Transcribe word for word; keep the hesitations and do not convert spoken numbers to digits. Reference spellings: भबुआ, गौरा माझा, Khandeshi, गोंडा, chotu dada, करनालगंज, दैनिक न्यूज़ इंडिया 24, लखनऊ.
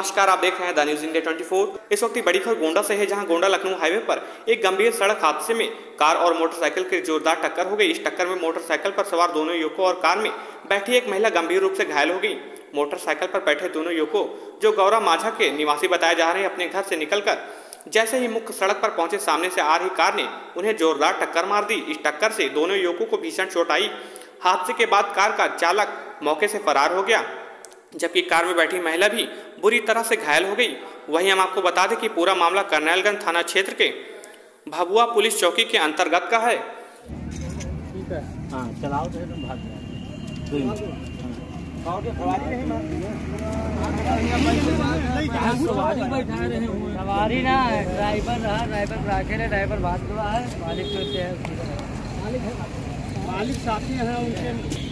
नमस्कार, आप देख रहे हैं दैनिक न्यूज़ इंडिया चौबीस। इस वक्त की बड़ी खबर गोंडा से है, जहां गोंडा लखनऊ हाईवे पर एक गंभीर सड़क हादसे में कार और मोटरसाइकिल की जोरदार टक्कर हो गई। इस टक्कर में मोटरसाइकिल पर सवार दोनों युवकों और कार में बैठी एक महिला गंभीर रूप से घायल हो गई। मोटरसाइकिल पर बैठे दोनों युवकों, जो गौरा माझा के निवासी बताए जा रहे हैं, अपने घर से निकलकर जैसे ही मुख्य सड़क पर पहुंचे, सामने से आ रही कार ने उन्हें जोरदार टक्कर मार दी। इस टक्कर से दोनों युवकों को भीषण चोट आई। हादसे के बाद कार का चालक मौके से फरार हो गया, जबकि कार में बैठी महिला भी बुरी तरह से घायल हो गई। वहीं हम आपको बता दें कि पूरा मामला करनालगंज थाना क्षेत्र के भबुआ पुलिस चौकी के अंतर्गत का है। ठीक है, हाँ, चलाओ तो तुम भाग जाओ। सवारी ना है, ड्राइवर रहा, ड्राइवर राखे, ड्राइवर भाग हुआ है, मालिक मालिक साथी है उनके।